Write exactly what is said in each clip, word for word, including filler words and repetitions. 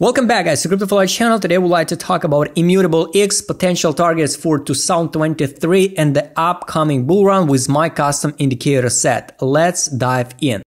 Welcome back, guys, to Crypto for Light channel. Today we'd like to talk about Immutable X, potential targets for two thousand twenty-three, and the upcoming bull run with my custom indicator set. Let's dive in.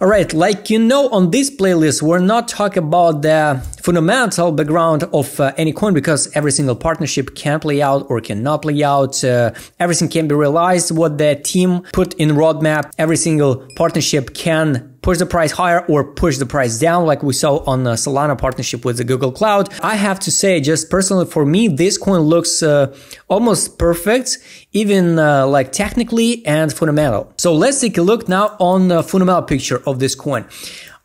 Alright, like you know, on this playlist we're not talking about the fundamental background of uh, any coin, because every single partnership can play out or cannot play out. Uh, everything can be realized what the team put in roadmap. Every single partnership can push the price higher or push the price down, like we saw on the Solana partnership with the Google Cloud. I have to say, just personally for me, this coin looks uh, almost perfect, even uh, like technically and fundamental. So let's take a look now on the fundamental picture of this coin.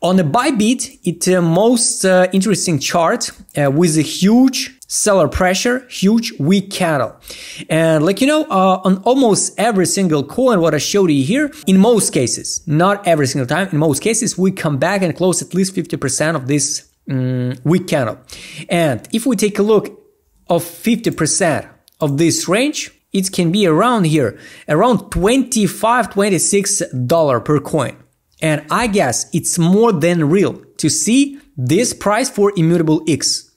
On the Bybit, it's the uh, most uh, interesting chart uh, with a huge seller pressure, huge weak candle. And like you know, uh, on almost every single coin, what I showed you here, in most cases, not every single time, in most cases, we come back and close at least fifty percent of this um, weak candle. And if we take a look of fifty percent of this range, it can be around here, around twenty-five, twenty-six dollars per coin. And I guess it's more than real to see this price for Immutable X.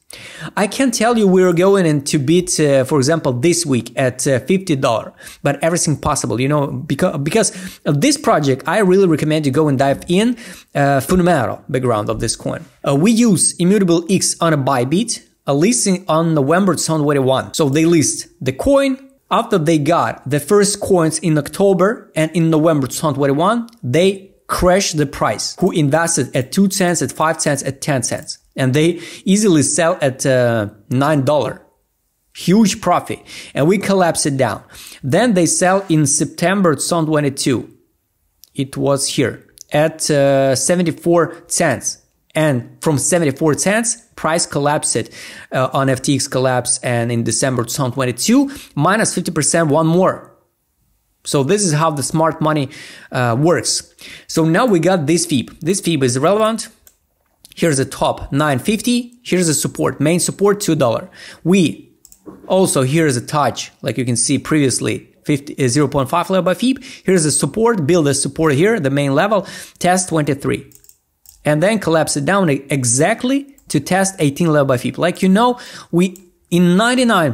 I can tell you we're going in to beat, uh, for example, this week at uh, fifty dollars, but everything possible, you know, because, because of this project, I really recommend you go and dive in uh, fundamental background of this coin. Uh, we use Immutable X on a Bybit, a listing on November twenty-first. So they list the coin. After they got the first coins in October and in November twenty-first, they crash the price. Who invested at two cents, at five cents, at ten cents, and they easily sell at uh, nine dollars. Huge profit, and we collapse it down. Then they sell in September twenty-second. It was here at uh, seventy-four cents, and from seventy-four cents price collapsed uh, on F T X collapse, and in December twenty-second minus fifty percent, one more. So this is how the smart money uh, works. So now we got this F I B. This F I B is relevant. Here's the top nine fifty. Here's the support, main support two dollars. We also, here's a touch, like you can see previously, zero point five level by F I B. Here's the support, build a support here, the main level, test twenty-three. And then collapse it down exactly to test eighteen level by F I B. Like you know, we in ninety-nine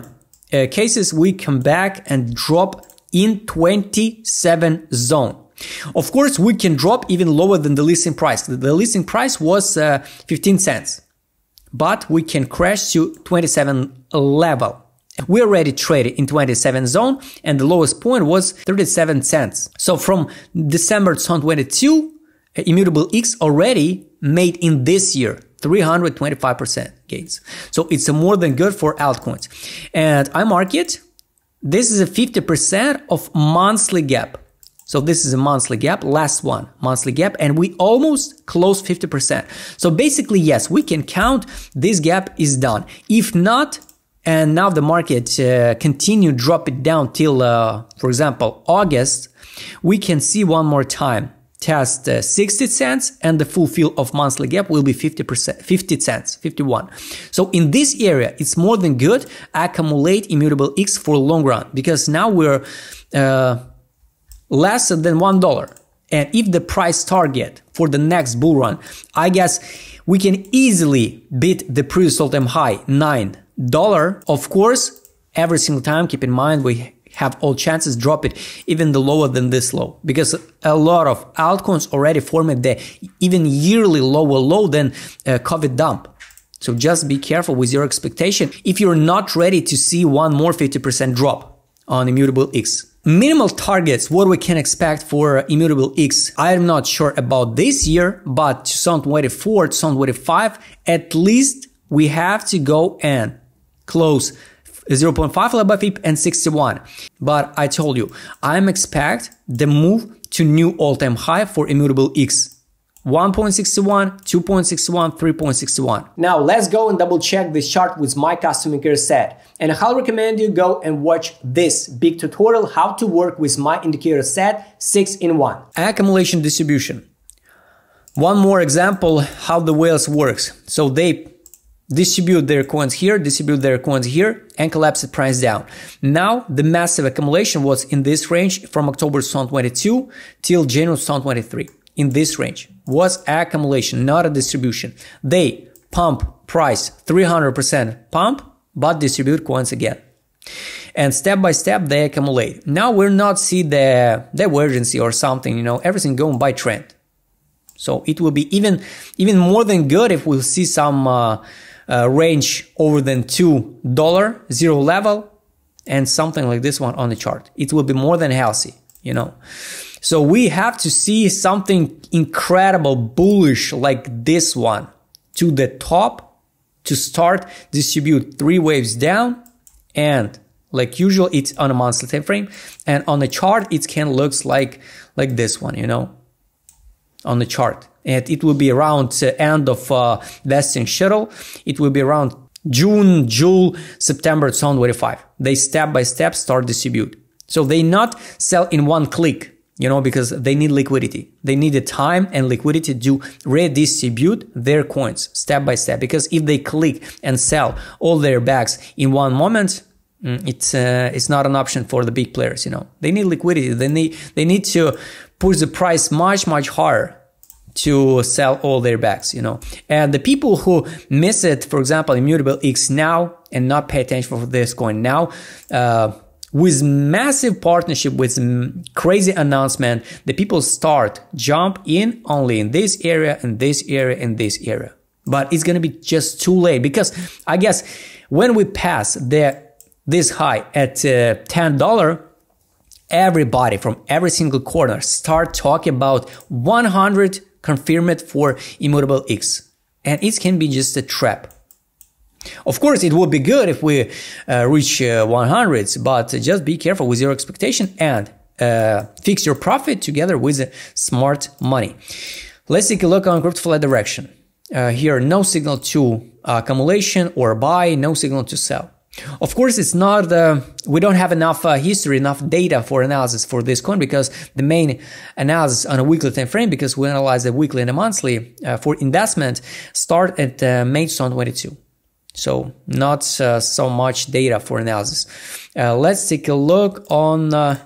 uh, cases, we come back and drop in twenty-seven zone. Of course, we can drop even lower than the listing price. The listing price was uh, fifteen cents, but we can crash to twenty-seven level. We already traded in twenty-seven zone, and the lowest point was thirty-seven cents. So from December twenty-second, Immutable X already made in this year three hundred twenty-five percent gains. So it's more than good for altcoins. And I mark it. This is a fifty percent of monthly gap. So this is a monthly gap, last one, monthly gap, and we almost closed fifty percent. So basically, yes, we can count this gap is done. If not, and now the market uh, continue drop it down till, uh, for example, August, we can see one more time, test uh, sixty cents, and the fulfill of monthly gap will be fifty percent, fifty cents, fifty-one. So in this area, it's more than good. Accumulate Immutable X for long run, because now we're uh, less than one dollar. And if the price target for the next bull run, I guess we can easily beat the previous all-time high, nine dollars. Of course, every single time, keep in mind, we have all chances, drop it even the lower than this low, because a lot of altcoins already formed the even yearly lower low than uh, COVID dump. So just be careful with your expectation if you're not ready to see one more fifty percent drop on Immutable X. Minimal targets, what we can expect for Immutable X. I'm not sure about this year, but twenty twenty-four, twenty twenty-five, at least we have to go and close zero point five level by F I B and sixty-one. But I told you, I'm expect the move to new all-time high for Immutable X. one point six one, two point six one, three point six one. Now let's go and double check this chart with my custom indicator set. And I'll recommend you go and watch this big tutorial, how to work with my indicator set six in one. Accumulation distribution. One more example how the whales works. So they distribute their coins here, distribute their coins here, and collapse the price down. Now, the massive accumulation was in this range from October twenty twenty-two till January twenty twenty-three. in this range was accumulation, not a distribution. They pump price three hundred percent pump, but distribute once again. And step by step, they accumulate. Now we're not see the divergency or something, you know, everything going by trend. So it will be even, even more than good if we'll see some uh, uh, range over than two dollars, zero level, and something like this one on the chart. It will be more than healthy, you know. So we have to see something incredible bullish like this one to the top to start, distribute three waves down, and like usual, it's on a monthly time frame, and on the chart, it can looks like like this one, you know, on the chart, and it will be around the end of uh, vesting schedule. It will be around June, July, September, twenty twenty-five. They step by step start distribute, so they not sell in one click. You know, because they need liquidity. They need the time and liquidity to redistribute their coins step by step. Because if they click and sell all their bags in one moment, it's uh, it's not an option for the big players. You know, they need liquidity. They need they need to push the price much much higher to sell all their bags. You know, and the people who miss it, for example, Immutable X now and not pay attention for this coin now. Uh, With massive partnership, with crazy announcement, the people start jump in only in this area, in this area, in this area. But it's gonna be just too late, because I guess when we pass the this high at uh, ten dollars, everybody from every single corner start talking about one hundred confirmed for Immutable X, and it can be just a trap. Of course, it would be good if we uh, reach uh, one hundreds, but just be careful with your expectation and uh, fix your profit together with smart money. Let's take a look on Crypto four Light direction. Uh, here, no signal to uh, accumulation or buy, no signal to sell. Of course, it's not the, we don't have enough uh, history, enough data for analysis for this coin, because the main analysis on a weekly time frame, because we analyze the weekly and the monthly uh, for investment, start at uh, May twenty twenty-two. So not uh, so much data for analysis. Uh, let's take a look on uh,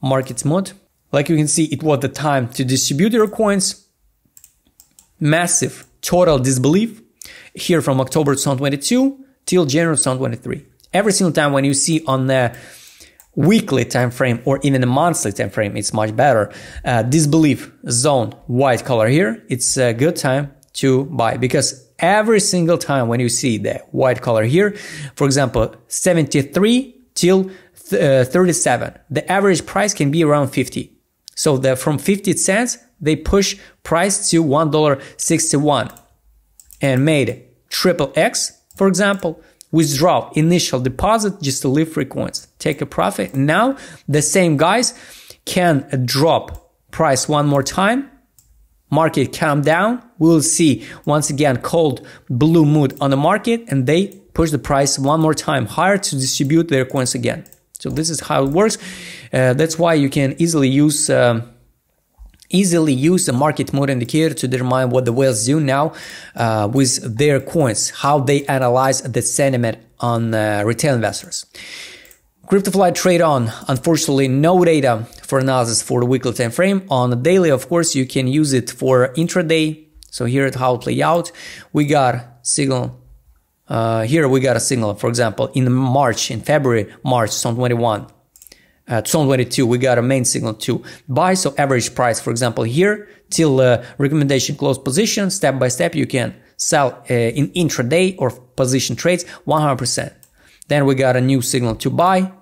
market mode. Like you can see, it was the time to distribute your coins. Massive total disbelief here from October twenty twenty-two till January twenty twenty-three. Every single time when you see on the weekly time frame or even a monthly time frame, it's much better. Uh, disbelief zone, white color here. It's a good time to buy, because every single time when you see the white color here, for example, seventy-three till uh, thirty-seven, the average price can be around fifty. So the, from fifty cents, they push price to one dollar sixty-one and made triple X, for example, withdraw initial deposit just to leave free coins, take a profit. Now the same guys can drop price one more time. Market calm down, we'll see once again cold blue mood on the market, and they push the price one more time higher to distribute their coins again. So this is how it works. Uh, that's why you can easily use um, easily use the market mode indicator to determine what the whales do now uh, with their coins, how they analyze the sentiment on uh, retail investors. Crypto four Light trade on, unfortunately, no data for analysis for the weekly time frame. On the daily, of course, you can use it for intraday. So here it how it play out. We got signal. Uh, here we got a signal, for example, in March, in February, March twenty twenty-one, uh, twenty twenty-two, we got a main signal to buy. So average price, for example, here till uh, recommendation close position, step by step, you can sell uh, in intraday or position trades one hundred percent. Then we got a new signal to buy.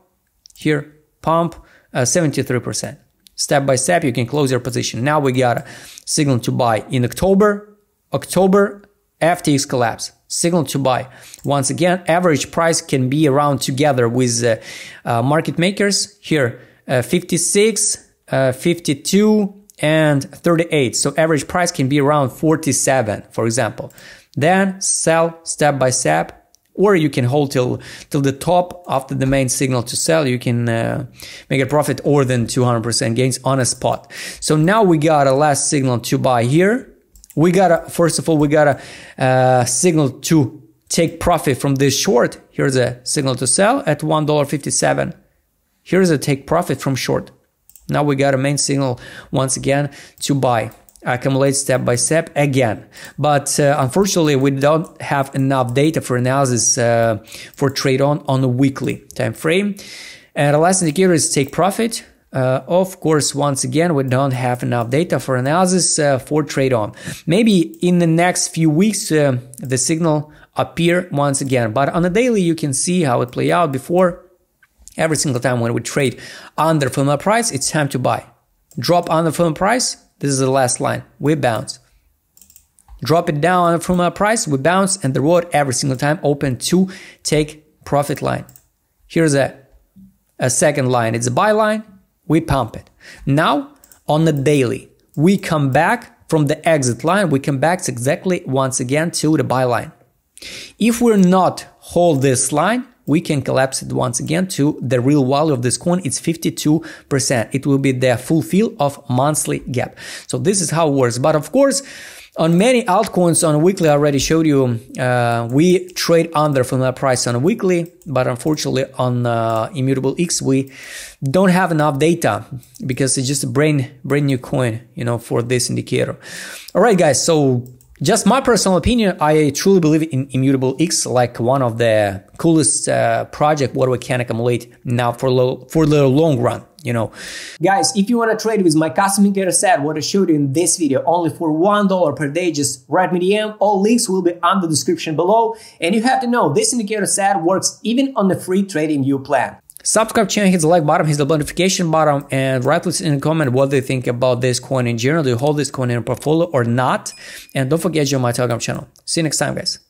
Here, pump, uh, seventy-three percent. Step by step, you can close your position. Now we got a signal to buy in October. October, F T X collapse. Signal to buy. Once again, average price can be around together with uh, uh, market makers. Here, uh, fifty-six, uh, fifty-two, and thirty-eight. So average price can be around forty-seven, for example. Then sell step by step. Or you can hold till till the top after the main signal to sell. You can uh, make a profit or than two hundred percent gains on a spot. So now we got a last signal to buy here. We got a, first of all, we got a uh, signal to take profit from this short. Here's a signal to sell at one dollar fifty-seven. Here's a take profit from short. Now we got a main signal once again to buy. accumulate step by step again. But uh, unfortunately, we don't have enough data for analysis uh, for trade on on a weekly time frame. And last indicator is take profit. Uh, of course, once again, we don't have enough data for analysis uh, for trade on. Maybe in the next few weeks, uh, the signal appear once again. But on a daily, you can see how it play out before. Every single time when we trade under firm price, it's time to buy. Drop under firm price. This is the last line. We bounce. Drop it down under firm price. We bounce, and the reward every single time open to take profit line. Here's a a second line. It's a buy line. We pump it. Now on the daily, we come back from the exit line. We come back exactly once again to the buy line. If we're not hold this line, we can collapse it once again to the real value of this coin. It's fifty-two percent. It will be the fulfill of monthly gap. So this is how it works. But of course, on many altcoins on weekly, I already showed you, uh, we trade under formula price on weekly, but unfortunately on uh, Immutable X, we don't have enough data because it's just a brand, brand new coin, you know, for this indicator. All right, guys. So just my personal opinion, I truly believe in Immutable X, like one of the coolest uh, project what we can accumulate now for low, for the long run, you know. Guys, if you want to trade with my custom indicator set, what I showed you in this video, only for one dollar per day, just write me D M. All links will be on the description below. And you have to know, this indicator set works even on the free TradingView plan. Subscribe channel, hit the like button, hit the notification button, and write us in the comment what they think about this coin in general. Do you hold this coin in your portfolio or not? And don't forget, join my Telegram channel. See you next time, guys.